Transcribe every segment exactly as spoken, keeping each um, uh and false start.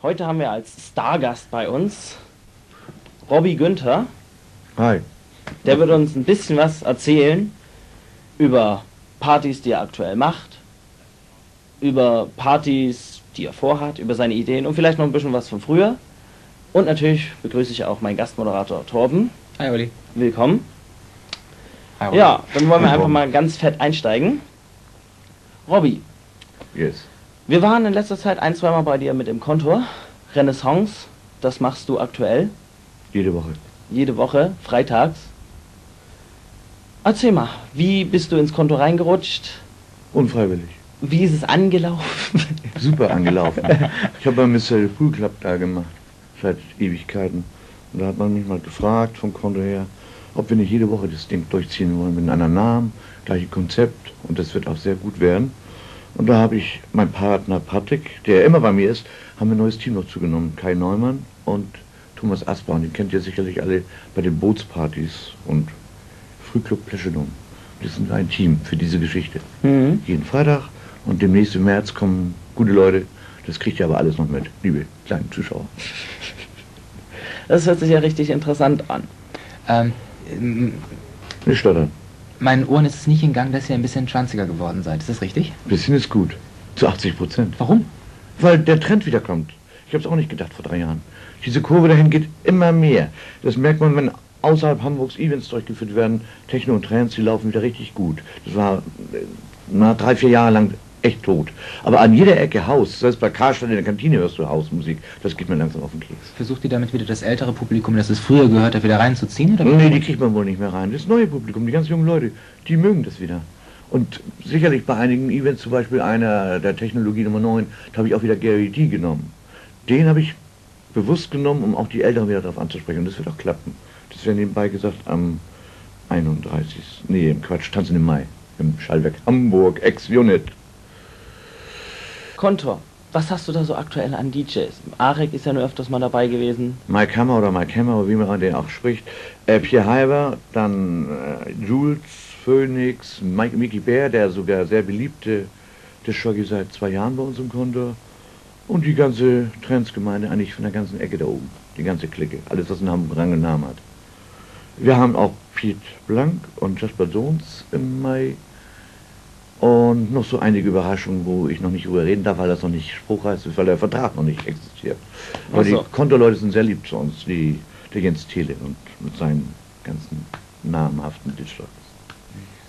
Heute haben wir als Stargast bei uns Robby Günther. Hi. Der wird uns ein bisschen was erzählen über Partys, die er aktuell macht, über Partys, die er vorhat, über seine Ideen und vielleicht noch ein bisschen was von früher. Und natürlich begrüße ich auch meinen Gastmoderator Torben. Hi Olli. Willkommen. Hi, Robby. Ja, dann wollen wir einfach mal ganz fett einsteigen. Robby. Yes. Wir waren in letzter Zeit ein, zweimal bei dir mit im Konto. Renaissance, das machst du aktuell. Jede Woche. Jede Woche, freitags. Erzähl mal, wie bist du ins Konto reingerutscht? Unfreiwillig. Wie ist es angelaufen? Super angelaufen. Ich habe beim Mister Pool Club da gemacht, seit Ewigkeiten. Und da hat man mich mal gefragt vom Konto her, ob wir nicht jede Woche das Ding durchziehen wollen mit einem anderen Namen, gleiches Konzept und das wird auch sehr gut werden. Und da habe ich meinen Partner Patrick, der immer bei mir ist, haben wir ein neues Team noch zugenommen. Kai Neumann und Thomas Aspern, den kennt ihr sicherlich alle bei den Bootspartys und Frühclub Pläschelung. Das sind ein Team für diese Geschichte. Mhm. Jeden Freitag und demnächst im März kommen gute Leute. Das kriegt ihr aber alles noch mit, liebe kleinen Zuschauer. Das hört sich ja richtig interessant an. Ähm, Nicht stottern. Meinen Ohren ist es nicht entgangen, dass ihr ein bisschen schwanziger geworden seid. Ist das richtig? Ein bisschen ist gut. Zu achtzig Prozent. Warum? Weil der Trend wiederkommt. Ich habe es auch nicht gedacht vor drei Jahren. Diese Kurve dahin geht immer mehr. Das merkt man, wenn außerhalb Hamburgs Events durchgeführt werden. Techno und Trends, die laufen wieder richtig gut. Das war na, drei, vier Jahre lang echt tot. Aber an jeder Ecke Haus, selbst bei Karstadt in der Kantine hörst du Hausmusik. Das geht mir langsam auf den Keks. Versucht ihr damit wieder das ältere Publikum, das es früher gehört hat, wieder reinzuziehen? Oder nee, die kriegt man wohl nicht mehr rein. Das neue Publikum, die ganz jungen Leute, die mögen das wieder. Und sicherlich bei einigen Events, zum Beispiel einer der Technologie Nummer neun, da habe ich auch wieder Gary D. genommen. Den habe ich bewusst genommen, um auch die Älteren wieder darauf anzusprechen. Und das wird auch klappen. Das wäre nebenbei gesagt am einunddreißigsten Nee, im Quatsch, Tanz in den Mai. Im Schallwerk Hamburg, Ex-Unit. Konto, was hast du da so aktuell an D Js? Arek ist ja nur öfters mal dabei gewesen. Mike Hammer oder Mike Hammer, wie man den auch spricht. Äh, Pierre Heiber, dann äh, Jules, Phoenix, Mike, Mickey Bear, der sogar sehr beliebte, der Schoggy seit zwei Jahren bei uns im Konto. Und die ganze Trendsgemeinde eigentlich von der ganzen Ecke da oben. Die ganze Clique, alles was in Hamburg einen Namen hat. Wir haben auch Piet Blank und Jasper Jones im Mai. Und noch so einige Überraschungen, wo ich noch nicht drüber reden darf, weil das noch nicht spruchreif ist, weil der Vertrag noch nicht existiert. Aber so. Die Kontoleute sind sehr lieb zu uns, die, der Jens Thiele und mit seinen ganzen namenhaften Digital.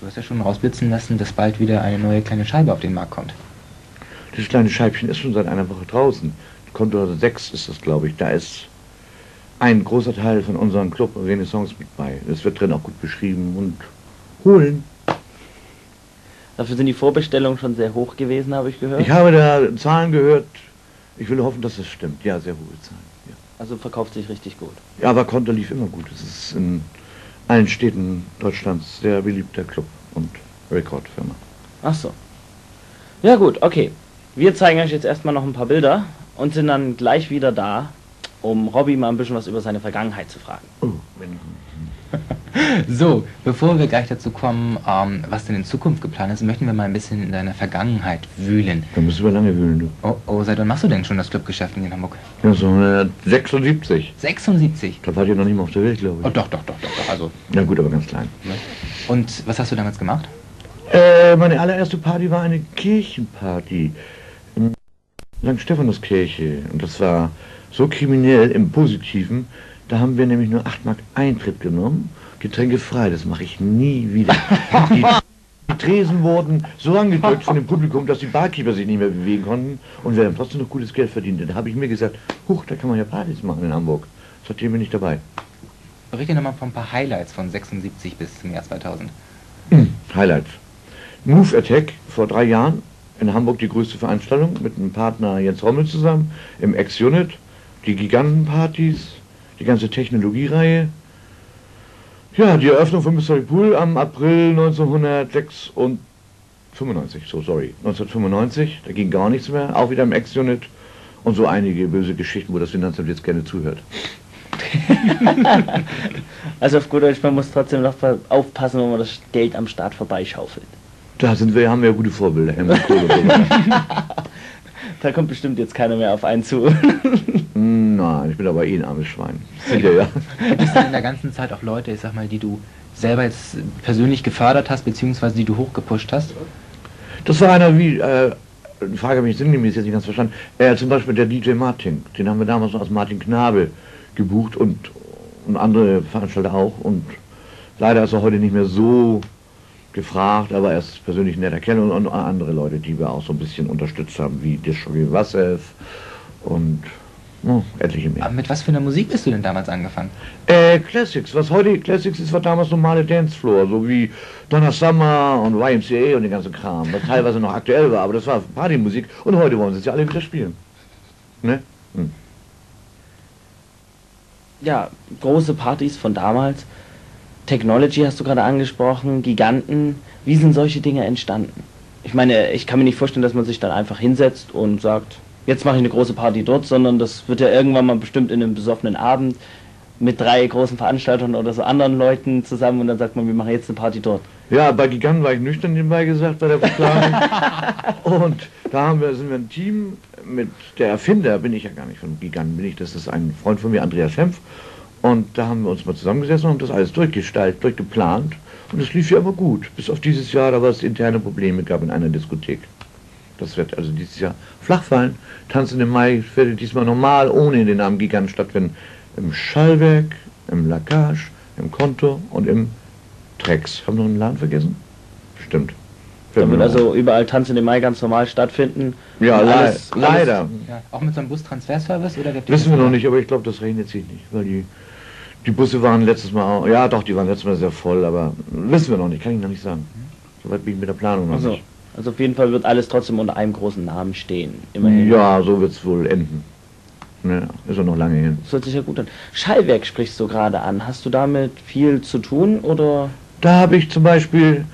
Du hast ja schon rausblitzen lassen, dass bald wieder eine neue kleine Scheibe auf den Markt kommt. Das kleine Scheibchen ist schon seit einer Woche draußen. Konto sechs ist das, glaube ich. Da ist ein großer Teil von unserem Club Renaissance mit bei. Das wird drin auch gut beschrieben und holen. Dafür sind die Vorbestellungen schon sehr hoch gewesen, habe ich gehört. Ich habe da Zahlen gehört. Ich will hoffen, dass das stimmt. Ja, sehr hohe Zahlen. Ja. Also verkauft sich richtig gut. Ja, aber Konto lief immer gut. Es ist in allen Städten Deutschlands sehr beliebter Club und Rekordfirma. Ach so. Ja gut, okay. Wir zeigen euch jetzt erstmal noch ein paar Bilder und sind dann gleich wieder da, um Robby mal ein bisschen was über seine Vergangenheit zu fragen. Oh, wenn So, bevor wir gleich dazu kommen, ähm, was denn in Zukunft geplant ist, möchten wir mal ein bisschen in deiner Vergangenheit wühlen. Da müssen wir lange wühlen, du. Oh, oh, seit wann machst du denn schon das Clubgeschäft in Hamburg? Ja, so sechsundsiebzig. sechsundsiebzig? Da war ich noch nicht mal auf der Welt, glaube ich. Oh, doch, doch, doch, doch, doch, also... Na gut, aber ganz klein. Und was hast du damals gemacht? Äh, meine allererste Party war eine Kirchenparty. In Sankt Stephanuskirche. Und das war so kriminell im Positiven. Da haben wir nämlich nur acht Mark Eintritt genommen, Getränke frei, das mache ich nie wieder. Die, die Tresen wurden so angedrückt von dem Publikum, dass die Barkeeper sich nicht mehr bewegen konnten und wir haben trotzdem noch gutes Geld verdient. Da habe ich mir gesagt, huch, da kann man ja Partys machen in Hamburg. Seitdem bin ich dabei. Berichte nochmal von ein paar Highlights von sechsundsiebzig bis zum Jahr zweitausend. Hm, Highlights. Move Attack vor drei Jahren in Hamburg die größte Veranstaltung mit dem Partner Jens Rommel zusammen im Ex-Unit, die Gigantenpartys. Die ganze Technologie-Reihe. Ja, die Eröffnung von Mister Pool am April neunzehnhundertsechsundfünfundneunzig, so sorry, neunzehnhundertfünfundneunzig, da ging gar nichts mehr, auch wieder im Ex-Unit und so einige böse Geschichten, wo das Finanzamt jetzt gerne zuhört. Also auf gut Deutsch, man muss trotzdem noch aufpassen, wenn man das Geld am Staat vorbeischaufelt. Da sind wir, haben wir ja gute Vorbilder. Da kommt bestimmt jetzt keiner mehr auf einen zu. Nein, ich bin aber eh ein armes Schwein. Sicher, ja. Gibt es denn in der ganzen Zeit auch Leute, ich sag mal, die du selber jetzt persönlich gefördert hast, beziehungsweise die du hochgepusht hast? Das war einer wie, äh, frage mich sinngemäß jetzt nicht ganz verstanden, äh, zum Beispiel der D J Martin, den haben wir damals noch als Martin Knabel gebucht und, und andere Veranstalter auch, und leider ist er heute nicht mehr so gefragt, aber er ist persönlich ein netter Kerl, und, und andere Leute, die wir auch so ein bisschen unterstützt haben, wie der Schoggy Wassev und oh, etliche mehr. Aber mit was für einer Musik bist du denn damals angefangen? Äh, Classics. Was heute Classics ist, war damals normale Dancefloor, so wie Donna Summer und Y M C A und den ganzen Kram, was teilweise noch aktuell war, aber das war Partymusik, und heute wollen sie es ja alle wieder spielen. Ne? Hm. Ja, große Partys von damals. Technology hast du gerade angesprochen, Giganten. Wie sind solche Dinge entstanden? Ich meine, ich kann mir nicht vorstellen, dass man sich dann einfach hinsetzt und sagt, jetzt mache ich eine große Party dort, sondern das wird ja irgendwann mal bestimmt in einem besoffenen Abend mit drei großen Veranstaltern oder so anderen Leuten zusammen, und dann sagt man, wir machen jetzt eine Party dort. Ja, bei Giganten war ich nüchtern nebenbei gesagt, bei der Verklagung. Und da haben wir, sind wir ein Team mit der Erfinder, bin ich ja gar nicht von Giganten, bin ich, das ist ein Freund von mir, Andreas Hempf. Und da haben wir uns mal zusammengesessen und haben das alles durchgestaltet, durchgeplant, und es lief ja immer gut. Bis auf dieses Jahr, da war es interne Probleme gab in einer Diskothek. Das wird also dieses Jahr flach fallen. Tanz in den Mai wird diesmal normal ohne den Namen Giganten stattfinden. Im Schallwerk, im Lackage, im Konto und im Trex. Haben wir noch einen Laden vergessen? Bestimmt. Da wird also überall Tanz in den Mai ganz normal stattfinden. Ja, alles, le leider. Alles, ja. Auch mit so einem Bustransferservice? Oder wissen wir noch nicht, aber ich glaube, das regnet sich nicht, weil die Die Busse waren letztes Mal auch, ja doch, die waren letztes Mal sehr voll, aber wissen wir noch nicht, kann ich noch nicht sagen. Soweit bin ich mit der Planung noch also, nicht. Also auf jeden Fall wird alles trotzdem unter einem großen Namen stehen, immerhin. Ja, so wird es wohl enden. Ja, ist auch noch lange hin. Das hört sich ja gut an. Schallwerk sprichst du gerade an, hast du damit viel zu tun, oder? Da habe ich zum Beispiel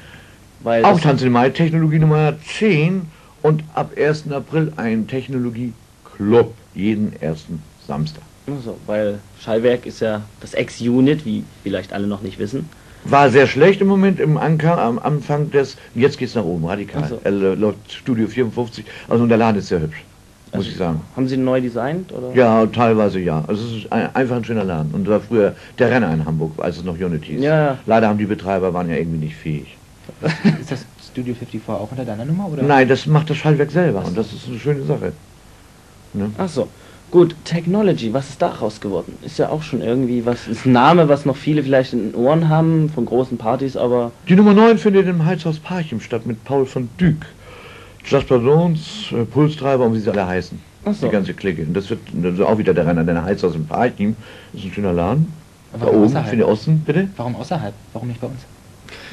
Weil auch Tanz in den Mai, Technologie Nummer zehn, und ab ersten April ein Technologie Club, jeden ersten Samstag. So, weil Schallwerk ist ja das Ex-Unit, wie vielleicht alle noch nicht wissen. War sehr schlecht im Moment im Anker, am Anfang des, jetzt geht's nach oben, radikal. So. Er läuft Studio vierundfünfzig, also der Laden ist sehr hübsch, also muss ich sagen. Haben Sie ihn neu designt? Oder? Ja, teilweise ja. Also es ist ein, einfach ein schöner Laden, und war früher der Renner in Hamburg, als es noch Unit hieß. Ja. Leider haben die Betreiber, waren ja irgendwie nicht fähig. Ist das Studio vierundfünfzig auch unter deiner Nummer? Oder? Nein, das macht das Schallwerk selber, und das ist eine schöne Sache. Ne? Ach so. Gut, Technology, was ist daraus geworden? Ist ja auch schon irgendwie was, ist ein Name, was noch viele vielleicht in den Ohren haben, von großen Partys, aber... Die Nummer neun findet im Heizhaus Parchim statt, mit Paul von Dyck, Jasper Jones, äh, Pulstreiber und wie sie alle heißen. Ach so. Die ganze Clique. Und das wird also auch wieder der Renner, der Heizhaus in Parchim, ist ein schöner Laden. Da oben, außerhalb? Für den Osten, bitte? Warum außerhalb? Warum nicht bei uns?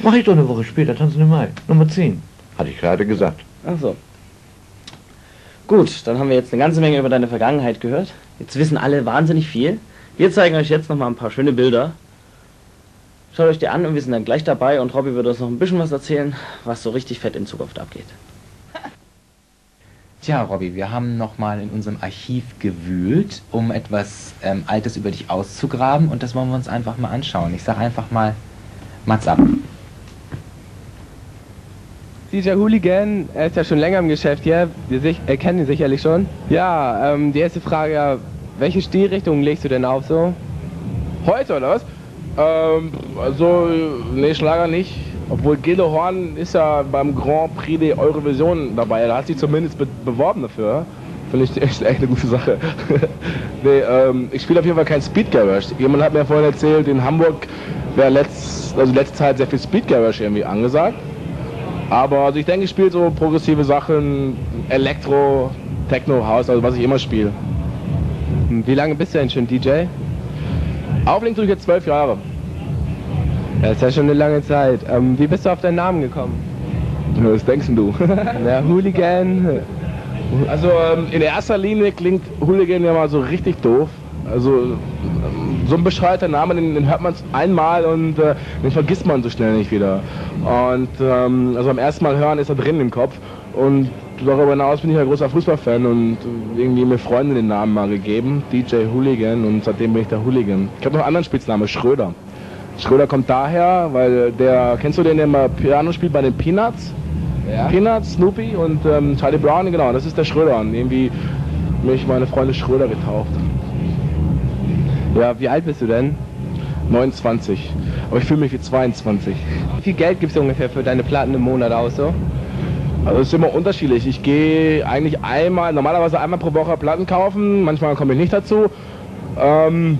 Mach ich doch eine Woche später, Tanz in den Mai, Nummer zehn, hatte ich gerade gesagt. Ach so. Gut, dann haben wir jetzt eine ganze Menge über deine Vergangenheit gehört. Jetzt wissen alle wahnsinnig viel. Wir zeigen euch jetzt nochmal ein paar schöne Bilder. Schaut euch die an, und wir sind dann gleich dabei, und Robby wird uns noch ein bisschen was erzählen, was so richtig fett in Zukunft abgeht. Tja, Robby, wir haben nochmal in unserem Archiv gewühlt, um etwas ähm, Altes über dich auszugraben, und das wollen wir uns einfach mal anschauen. Ich sag einfach mal, Mats ab. D J Hooligan, er ist ja schon länger im Geschäft hier, wir äh, kennen ihn sicherlich schon. Ja, ähm, die erste Frage, ja, welche Stilrichtung legst du denn auf so? Heute oder was? Ähm, also, ne, Schlager nicht. Obwohl Gildo Horn ist ja beim Grand Prix de Eurovision dabei, da hat sich zumindest be beworben dafür. Finde ich echt, echt eine gute Sache. Nee, ähm, ich spiele auf jeden Fall kein Speed Garage. Jemand hat mir vorhin erzählt, in Hamburg wäre letzt, also letzte Zeit sehr viel Speed Garage irgendwie angesagt. Aber also ich denke, ich spiele so progressive Sachen, Elektro, Techno, House, also was ich immer spiele. Wie lange bist du denn schon D J? Auflegen tue ich jetzt zwölf Jahre. Das ist ja schon eine lange Zeit. Ähm, wie bist du auf deinen Namen gekommen? Was denkst du? Ja, Hooligan. Also ähm, in erster Linie klingt Hooligan ja mal so richtig doof. Also so ein bescheuerter Name, den, den hört man einmal und äh, den vergisst man so schnell nicht wieder. Und ähm, also beim ersten Mal hören ist er drin im Kopf, und darüber hinaus bin ich ein großer Fußballfan, und irgendwie mir Freunde den Namen mal gegeben, D J Hooligan, und seitdem bin ich der Hooligan. Ich habe noch einen anderen Spitznamen, Schröder. Schröder kommt daher, weil der, kennst du den, der mal Piano spielt bei den Peanuts? Ja. Peanuts, Snoopy und ähm, Charlie Brown, genau, das ist der Schröder, an dem mich meine Freunde Schröder getauft. Ja, wie alt bist du denn? neunundzwanzig. Aber ich fühle mich wie zweiundzwanzig. Wie viel Geld gibst du ungefähr für deine Platten im Monat aus, so? Also es ist immer unterschiedlich. Ich gehe eigentlich einmal, normalerweise einmal pro Woche Platten kaufen, manchmal komme ich nicht dazu. Ähm,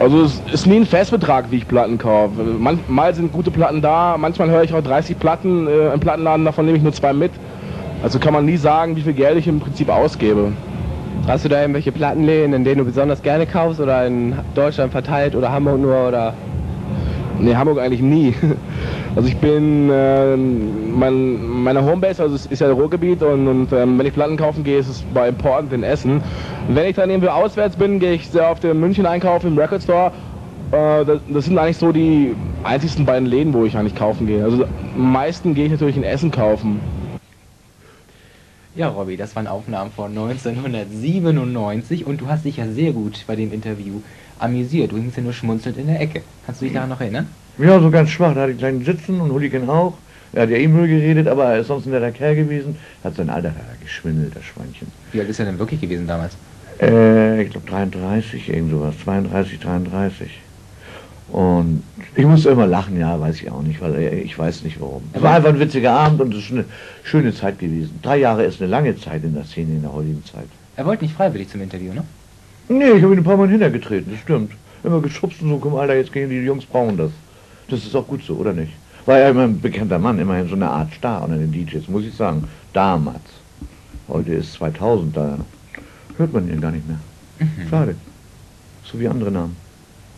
also es ist nie ein Festbetrag, wie ich Platten kaufe. Manchmal sind gute Platten da, manchmal höre ich auch dreißig Platten äh, im Plattenladen, davon nehme ich nur zwei mit. Also kann man nie sagen, wie viel Geld ich im Prinzip ausgebe. Hast du da irgendwelche Plattenläden, in denen du besonders gerne kaufst oder in Deutschland verteilt oder Hamburg nur oder? Ne, Hamburg eigentlich nie. Also ich bin, äh, mein, meine Homebase, also es ist ja Ruhrgebiet und, und ähm, wenn ich Platten kaufen gehe, ist es bei Important in Essen. Und wenn ich dann irgendwie auswärts bin, gehe ich sehr oft in München einkaufen, im Record Store. Äh, das, das sind eigentlich so die einzigsten beiden Läden, wo ich eigentlich kaufen gehe. Also am meisten gehe ich natürlich in Essen kaufen. Ja, Robby, das waren Aufnahmen von neunzehnhundertsiebenundneunzig und du hast dich ja sehr gut bei dem Interview amüsiert. Du hingst ja nur schmunzelnd in der Ecke. Kannst du dich daran noch erinnern? Ja, so ganz schwach. Da hatte ich kleinen Sitzen und Hooligan auch. Er hat ja eh Müll geredet, aber er ist sonst ein netter Kerl gewesen. Hat sein Alter geschwindelt, das Schweinchen. Wie alt ist er denn wirklich gewesen damals? Äh, ich glaube dreiunddreißig, irgend sowas. zweiunddreißig, dreiunddreißig. Und ich musste immer lachen, ja, weiß ich auch nicht, weil ich weiß nicht warum. Es war einfach ein witziger Abend und es ist eine schöne Zeit gewesen. Drei Jahre ist eine lange Zeit in der Szene, in der heutigen Zeit. Er wollte nicht freiwillig zum Interview, ne? Nee, ich habe ihn ein paar Mal hintergetreten, das stimmt. Immer geschubst und so, komm Alter, jetzt gehen die Jungs, brauchen das. Das ist auch gut so, oder nicht? War ja immer ein bekannter Mann, immerhin so eine Art Star unter den D Js, muss ich sagen. Damals. Heute ist zweitausend, da hört man ihn gar nicht mehr. Mhm. Schade. So wie andere Namen.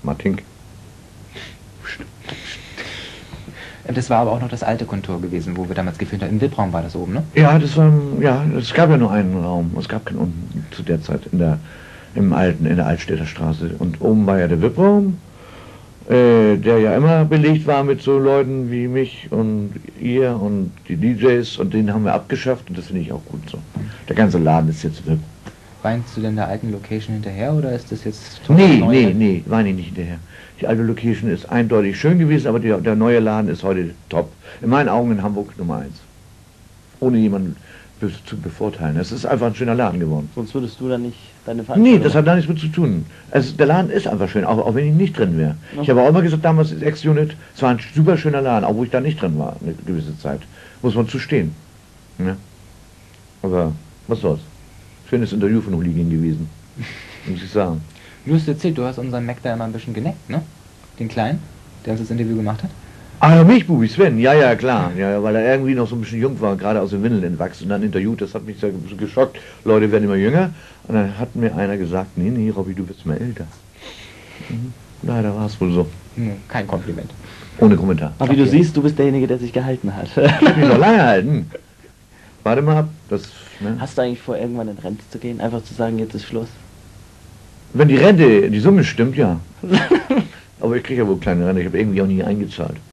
Martink. Das war aber auch noch das alte Kontor gewesen, wo wir damals gefilmt haben. Im Wippraum war das oben, ne? Ja, das war, ja, es gab ja nur einen Raum. Es gab keinen unten zu der Zeit in der, im alten, in der Altstädter Straße. Und oben war ja der Wippraum, äh, der ja immer belegt war mit so Leuten wie mich und ihr und die D Js. Und den haben wir abgeschafft und das finde ich auch gut so. Der ganze Laden ist jetzt Wipp. Weinst du denn der alten Location hinterher oder ist das jetzt... Nee, nee, nee, weine ich nicht hinterher. Die alte Location ist eindeutig schön gewesen, aber die, der neue Laden ist heute top. In meinen Augen in Hamburg Nummer eins. Ohne jemanden be zu bevorteilen. Es ist einfach ein schöner Laden geworden. Sonst würdest du dann nicht deine Veranstaltung... Nee, das hat da nichts mit zu tun. Also der Laden ist einfach schön, auch, auch wenn ich nicht drin wäre. Okay. Ich habe auch immer gesagt, damals ist Ex-Unit, es war ein super schöner Laden, auch wo ich da nicht drin war, eine gewisse Zeit. Muss man zu stehen. Ja. Aber was soll's. Schönes Interview von Hooligan gewesen, muss ich sagen. Du hast erzählt, du hast unseren Mac da immer ein bisschen geneckt, ne? Den Kleinen, der uns das Interview gemacht hat. Ah, mich, Bubi, Sven, ja, ja, klar. Ja, weil er irgendwie noch so ein bisschen jung war, gerade aus den Windeln entwachsen und dann interviewt, das hat mich sehr geschockt. Leute werden immer jünger. Und dann hat mir einer gesagt, nee, nee, Robby, du bist mal älter. Mhm. Leider war es wohl so. Kein Kompliment. Ohne Kommentar. Aber wie okay. Du siehst, du bist derjenige, der sich gehalten hat. Ich hab mich noch lange gehalten. Warte mal ab, das... Ne? Hast du eigentlich vor, irgendwann in Rente zu gehen? Einfach zu sagen, jetzt ist Schluss? Wenn die Rente, die Summe stimmt, ja. Aber ich kriege ja wohl kleine Rente, ich habe irgendwie auch nie eingezahlt.